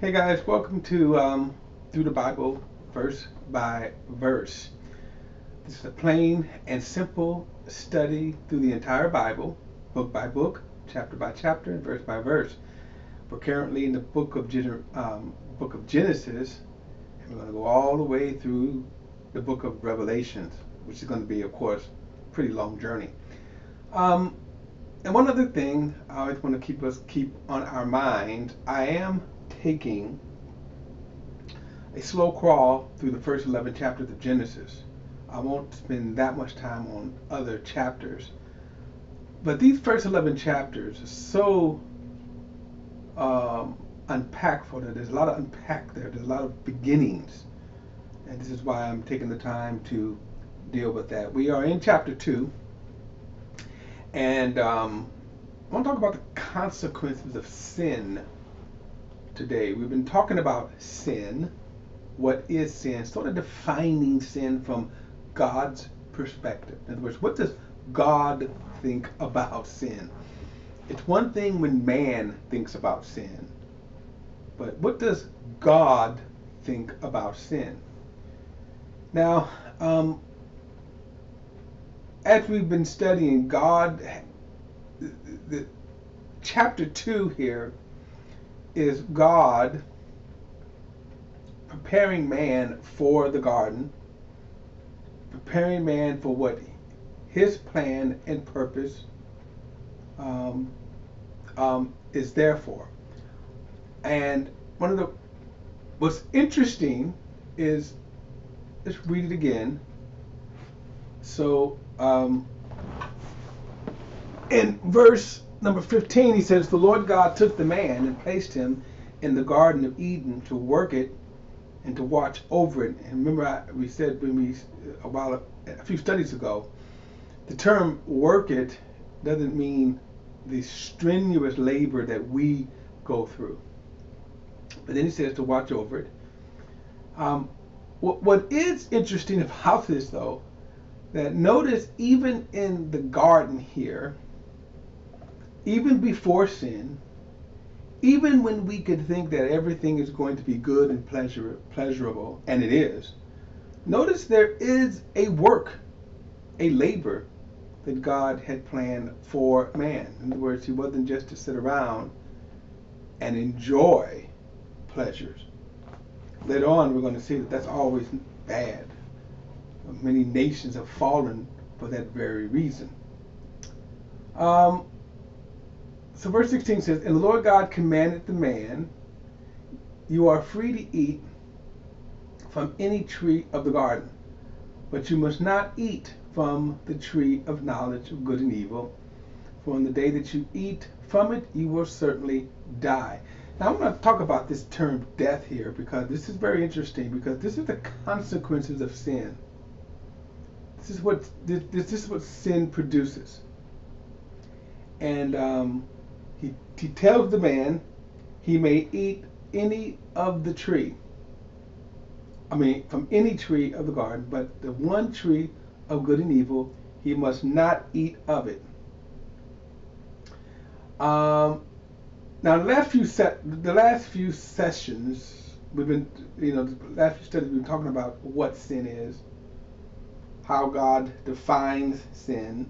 Hey guys, welcome to Through the Bible Verse by Verse. This is a plain and simple study through the entire Bible, book by book, chapter by chapter, and verse by verse. We're currently in the book of Genesis, and we're going to go all the way through the book of Revelations, which is going to be, of course, a pretty long journey. And one other thing I always want to keep on our mind, I am taking a slow crawl through the first 11 chapters of Genesis. I won't spend that much time on other chapters, but these first 11 chapters are so unpackful that there's a lot of unpack there. There's a lot of beginnings, and this is why I'm taking the time to deal with that. We are in chapter 2, and I want to talk about the consequences of sin. Today we've been talking about sin, what is sin, sort of defining sin from God's perspective. In other words, what does God think about sin? It's one thing when man thinks about sin, but what does God think about sin? Now, as we've been studying, God, the chapter 2 here is God preparing man for the garden, preparing man for what his plan and purpose is there for. And one of the what's interesting is, let's read it again. So in verse number 15, he says, "The Lord God took the man and placed him in the Garden of Eden to work it and to watch over it." And remember, we said a few studies ago, the term "work it" doesn't mean the strenuous labor that we go through. But then he says to watch over it. What is interesting about this, though, that notice even in the garden here, even before sin, even when we could think that everything is going to be good and pleasurable, and it is, notice there is a work, a labor that God had planned for man. In other words, he wasn't just to sit around and enjoy pleasures. Later on, we're going to see that that's always bad. Many nations have fallen for that very reason. So verse 16 says, "And the Lord God commanded the man, 'You are free to eat from any tree of the garden, but you must not eat from the tree of knowledge of good and evil, for on the day that you eat from it, you will certainly die.'" Now I'm going to talk about this term death here, because this is very interesting, because this is the consequences of sin. This is what sin produces. And he tells the man he may eat from any tree of the garden, but the one tree of good and evil, he must not eat of it. Now the last few studies we've been talking about what sin is, how God defines sin.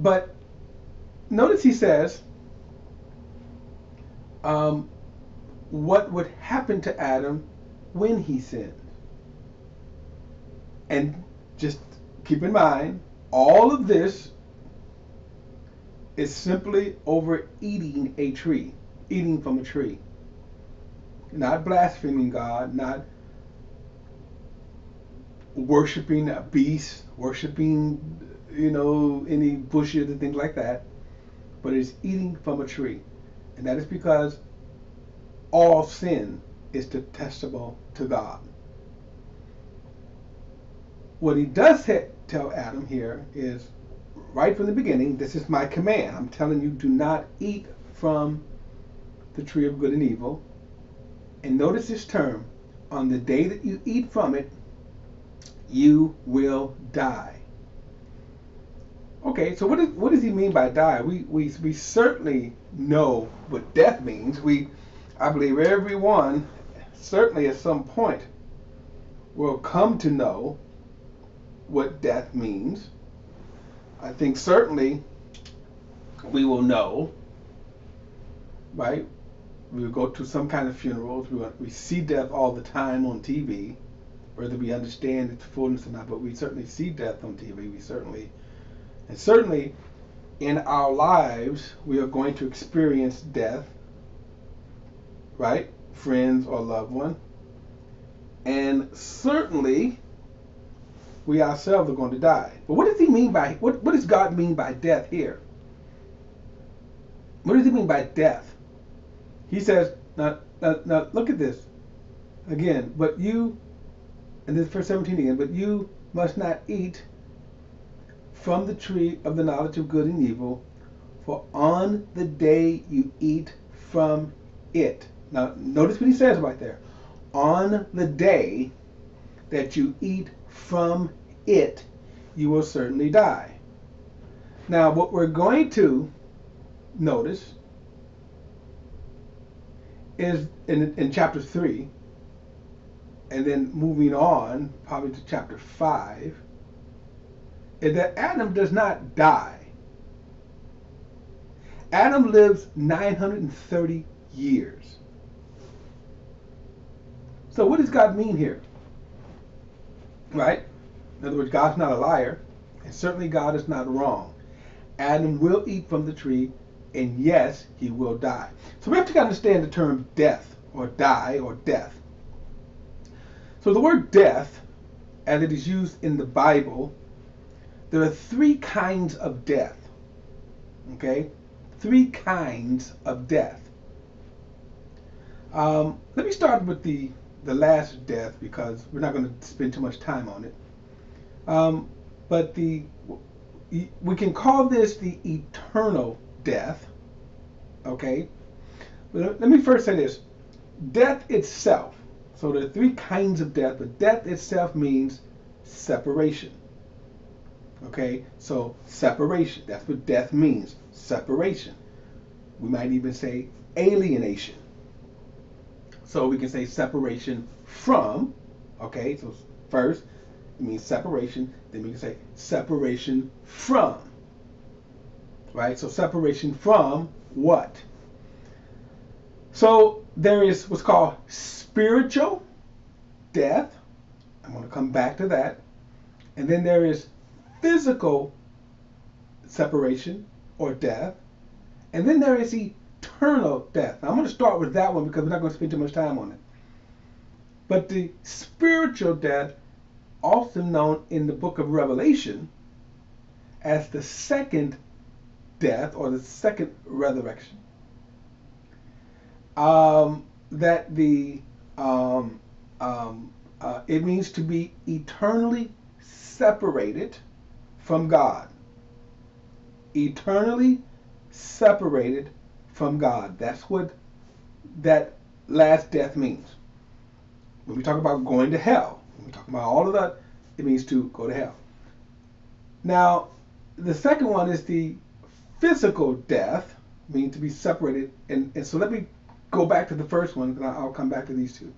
But notice he says what would happen to Adam when he sinned. And just keep in mind, all of this is simply overeating a tree, eating from a tree. Not blaspheming God, not worshiping a beast, worshiping any bushes and things like that, but it's eating from a tree. And that is because all sin is detestable to God. What he does tell Adam here is, right from the beginning, this is my command. I'm telling you, do not eat from the tree of good and evil. And notice this term, on the day that you eat from it, you will die. Okay, so what does he mean by die? We certainly know what death means. I believe everyone, certainly at some point, will come to know what death means. I think certainly we will know, right? We will go to some kind of funerals. We see death all the time on TV, whether we understand its fullness or not, but we certainly see death on TV. And certainly in our lives, we are going to experience death, right? Friends or loved one. And certainly we ourselves are going to die. But what does he mean by, what does God mean by death here? What does he mean by death? He says, now look at this again, but you, and this is verse 17 again, but you must not eat from the tree of the knowledge of good and evil, for on the day you eat from it. Now, notice what he says right there. On the day that you eat from it, you will certainly die. Now, what we're going to notice is in chapter 3, and then moving on probably to chapter 5, is that Adam does not die. Adam lives 930 years. So what does God mean here? Right? In other words, God's not a liar, and certainly God is not wrong. Adam will eat from the tree, and yes, he will die. So we have to understand the term death, or die, or death. So the word death, as it is used in the Bible, there are three kinds of death, okay? Three kinds of death. Let me start with the last death, because we're not going to spend too much time on it. But we can call this the eternal death, okay? But let me first say this. Death itself, so there are three kinds of death, but death itself means separation. Okay, so separation, that's what death means, separation. We might even say alienation. So we can say separation from, okay, so first it means separation, then we can say separation from, right? So separation from what? So there is what's called spiritual death. I'm going to come back to that. And then there is physical separation or death, and then there is eternal death. Now, I'm going to start with that one because we're not going to spend too much time on it. But the spiritual death, also known in the book of Revelation as the second death or the second resurrection, it means to be eternally separated from God. Eternally separated from God. That's what that last death means. When we talk about going to hell, when we talk about all of that, it means to go to hell. Now, the second one is the physical death, meaning to be separated. And so let me go back to the first one, and I'll come back to these two.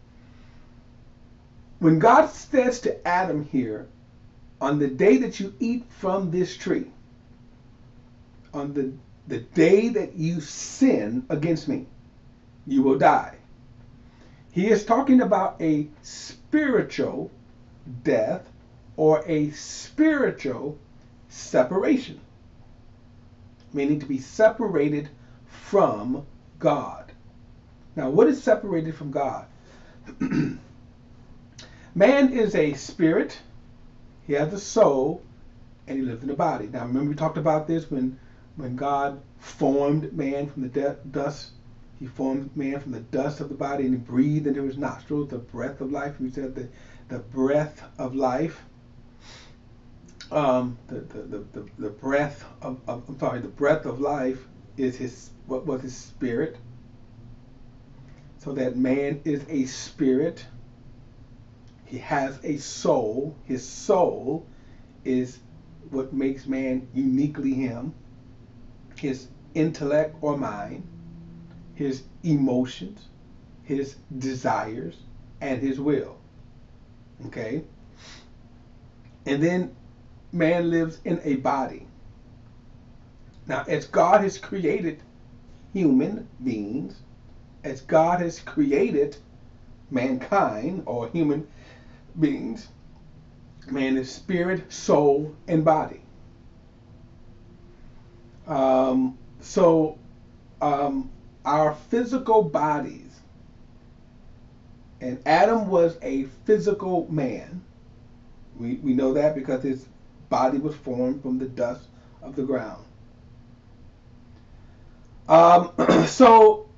When God says to Adam here, on the day that you eat from this tree, on the day that you sin against me, you will die. He is talking about a spiritual death or a spiritual separation, meaning to be separated from God. Now, what is separated from God? Man is a spirit. He has a soul, and he lives in a body. Now, remember we talked about this when God formed man from the dust. He formed man from the dust of the body, and he breathed into his nostrils the breath of life. We said the breath of life. The breath of I'm sorry, the breath of life is his, what was his spirit. So that man is a spirit. He has a soul. His soul is what makes man uniquely him, his intellect or mind, his emotions, his desires, and his will. Okay? And then man lives in a body. Now, as God has created human beings, as God has created mankind or human beings, man is spirit, soul, and body. Our physical bodies, and Adam was a physical man. We know that because his body was formed from the dust of the ground. So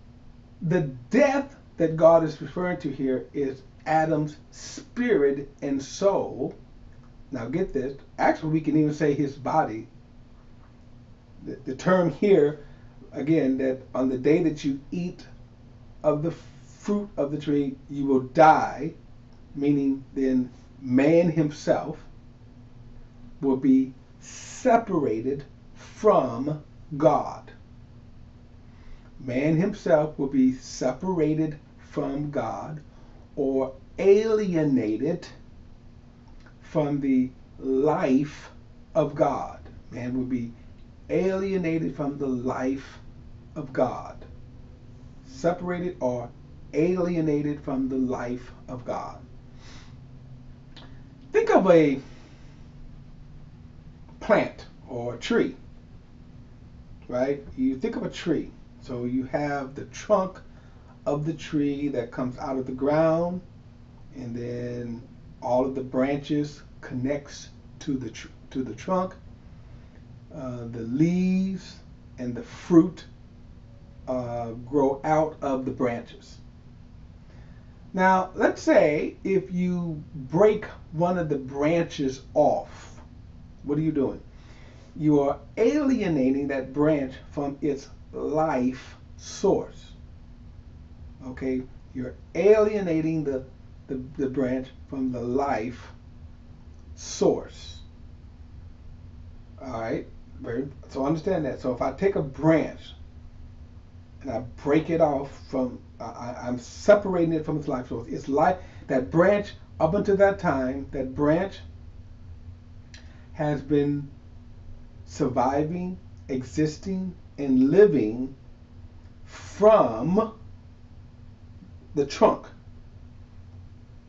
the death that God is referring to here is Adam's spirit and soul. Now get this. Actually, we can even say his body. The term here, again, that on the day that you eat of the fruit of the tree, you will die, meaning then man himself will be separated from God. Man himself will be separated from God, or alienated from the life of God. Man will be alienated from the life of God. Separated or alienated from the life of God. Think of a plant or a tree, right? You think of a tree. So you have the trunk of the tree that comes out of the ground, and then all of the branches connects to the trunk. The leaves and the fruit grow out of the branches. Now, let's say if you break one of the branches off, what are you doing? You are alienating that branch from its life source. Okay, you're alienating the branch from the life source. All right, so understand that. So if I take a branch and I break it off from, I'm separating it from its life source. It's life, that branch up until that time, that branch has been surviving, existing, and living from the trunk.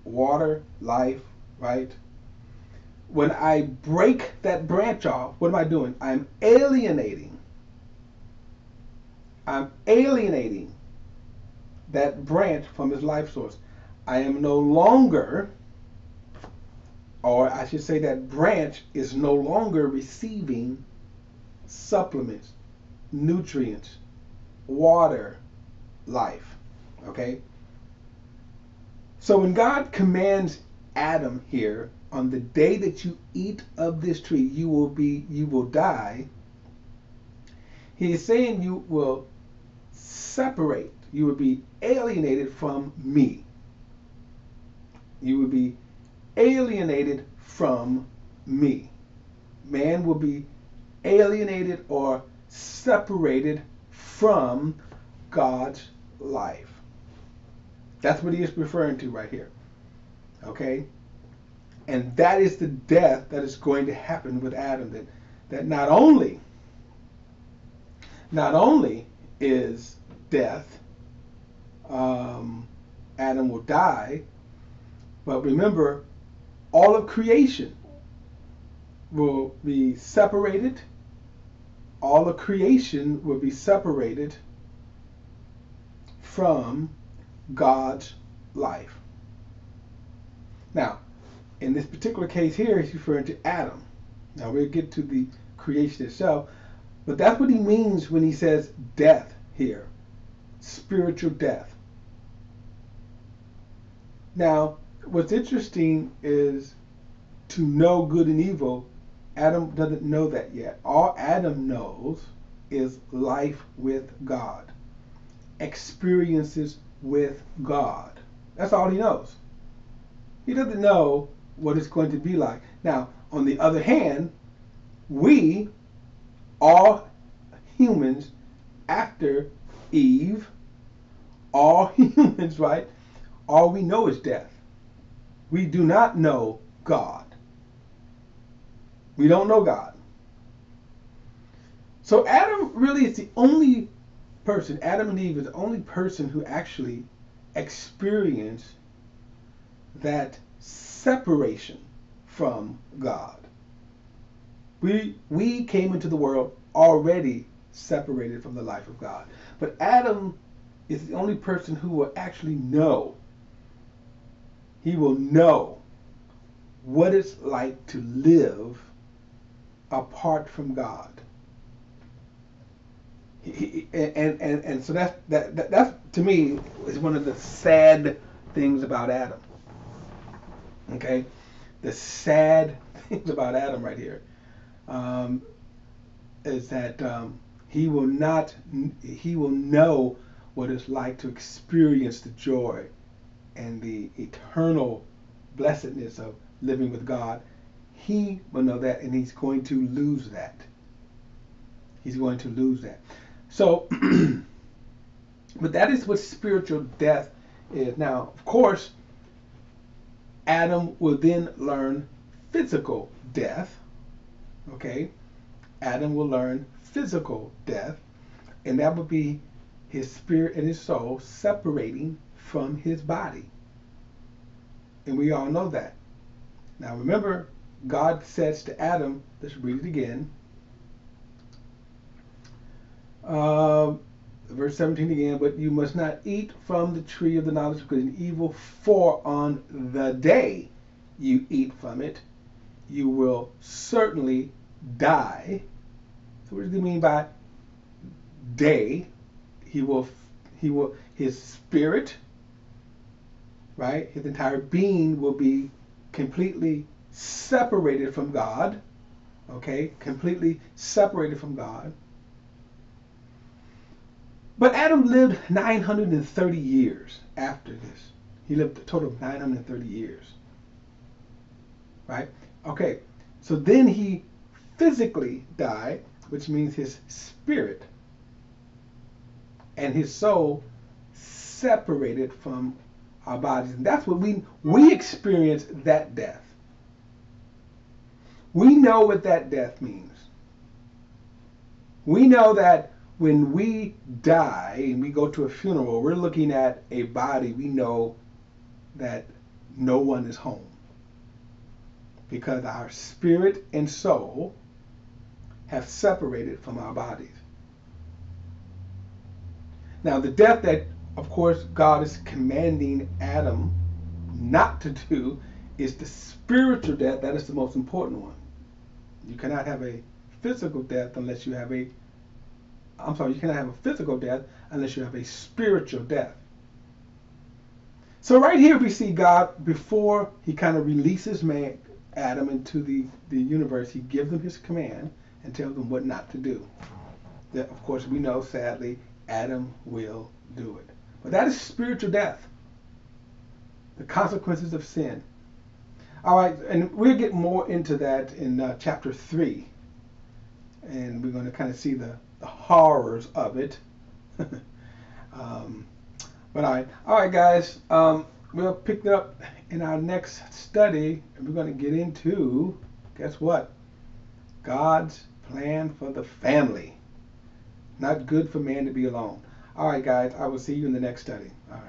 Water, life, right? When I break that branch off, what am I doing? I'm alienating. I'm alienating that branch from its life source. I am no longer, or I should say that branch is no longer receiving supplements, nutrients, water, life. Okay? So when God commands Adam here, on the day that you eat of this tree, you will die, he is saying you will separate, you will be alienated from me. You will be alienated from me. Man will be alienated or separated from God's life. That's what he is referring to right here. Okay? And that is the death that is going to happen with Adam. That not only is death, Adam will die, but remember, all of creation will be separated. All of creation will be separated from God's life. Now, in this particular case here, he's referring to Adam. Now, we'll get to the creation itself, but that's what he means when he says death here, spiritual death. Now, what's interesting is to know good and evil. Adam doesn't know that yet. All Adam knows is life with God, experiences with God. That's all he knows. He doesn't know what it's going to be like. Now, on the other hand, We all humans after Eve, all humans, right? All we know is death. We do not know God. We don't know God. So Adam really is the only person, Adam and Eve is the only person who actually experienced that separation from God. We came into the world already separated from the life of God. But Adam is the only person who will actually know. He will know what it's like to live apart from God. And so that's to me is one of the sad things about Adam. Okay, the sad things about Adam right here is that he will know what it's like to experience the joy and the eternal blessedness of living with God. He will know that, and he's going to lose that. He's going to lose that. So, but that is what spiritual death is. Now, of course, Adam will then learn physical death. Okay? Adam will learn physical death. And that would be his spirit and his soul separating from his body. And we all know that. Now, remember, God says to Adam, let's read it again. Verse 17 again, but you must not eat from the tree of the knowledge of good and evil, for on the day you eat from it, you will certainly die. So what does he mean by day? He will, his spirit, right? His entire being will be completely separated from God. Okay? Completely separated from God. But Adam lived 930 years after this. He lived a total of 930 years. Right? Okay. So then he physically died, which means his spirit and his soul separated from our bodies. And that's what we experience, that death. We know what that death means. We know that when we die and we go to a funeral, we're looking at a body. We know that no one is home because our spirit and soul have separated from our bodies. Now, the death that, of course, God is commanding Adam not to do is the spiritual death. That is the most important one. You cannot have a physical death unless you have a you cannot have a physical death unless you have a spiritual death. So right here we see God, before he kind of releases man, Adam, into the universe, he gives them his command and tells them what not to do. That, of course, we know, sadly, Adam will do it. But that is spiritual death. The consequences of sin. All right, and we'll get more into that in chapter 3. And we're going to kind of see the horrors of it. But all right guys, we'll pick it up in our next study, and we're going to get into, guess what, God's plan for the family. Not good for man to be alone. All right guys, I will see you in the next study. All right.